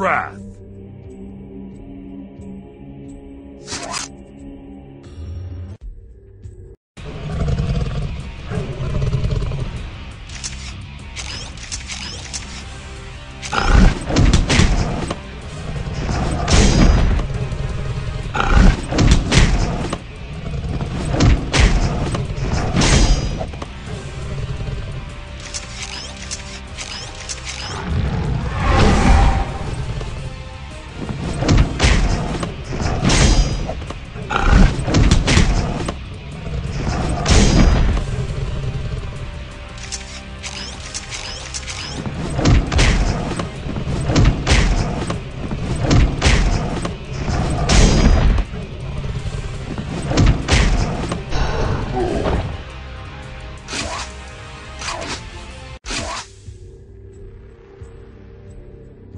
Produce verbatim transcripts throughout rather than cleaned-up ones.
Rath.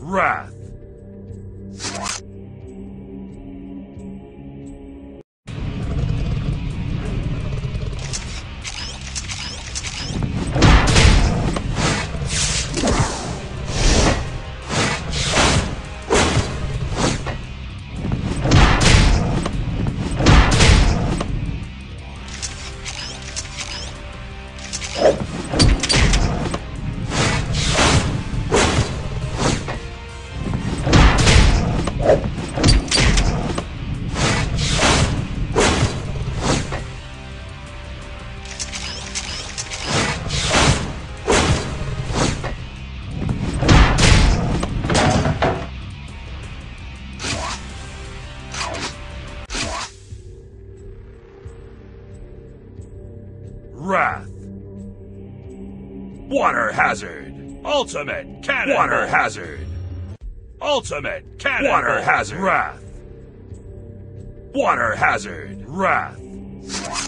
Rath. Rath. Water Hazard. Ultimate Cannonbolt. Water Hazard. Ultimate Cannonbolt. Water Hazard. Rath. Water Hazard. Rath. Rath.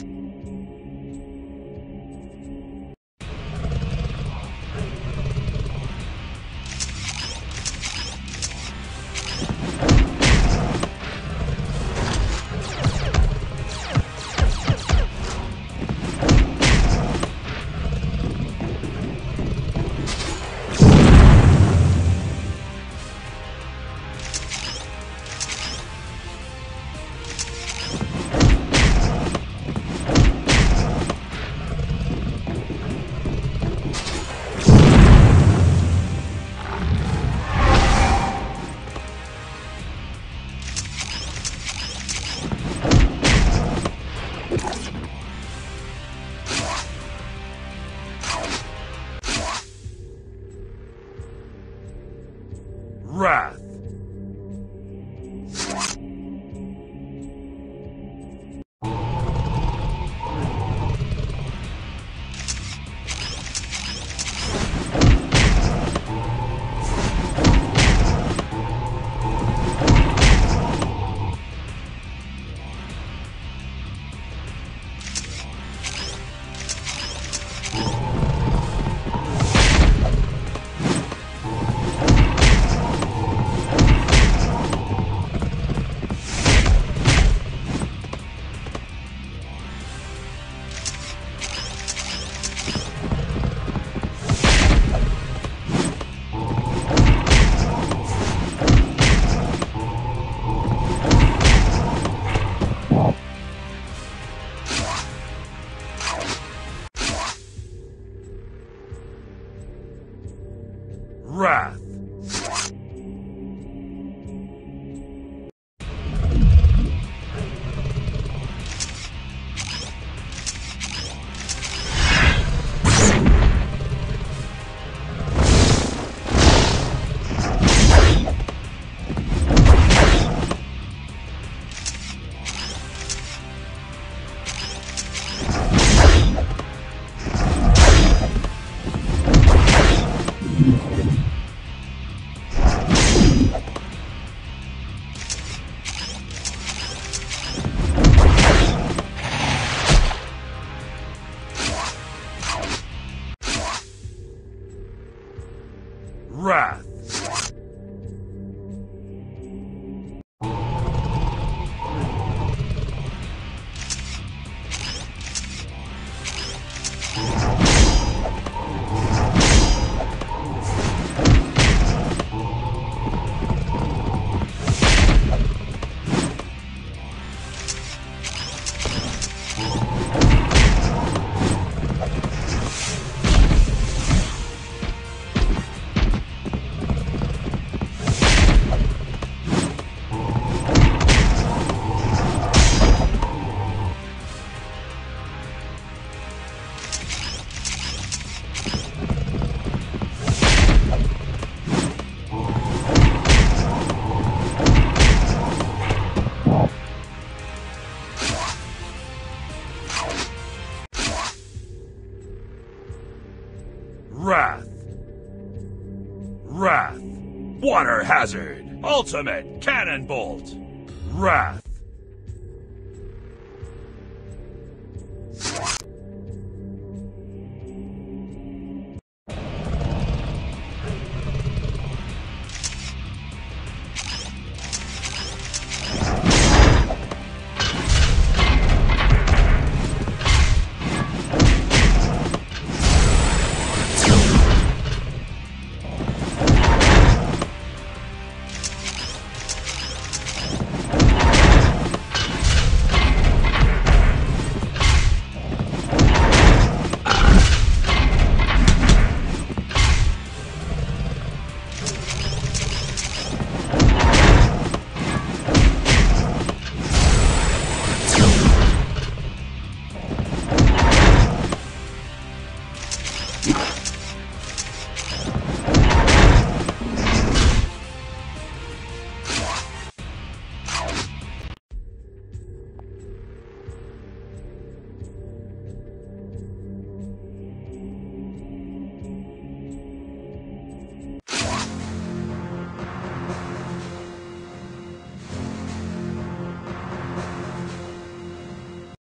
Rath. Rath. Water Hazard, Ultimate Cannonbolt, Rath.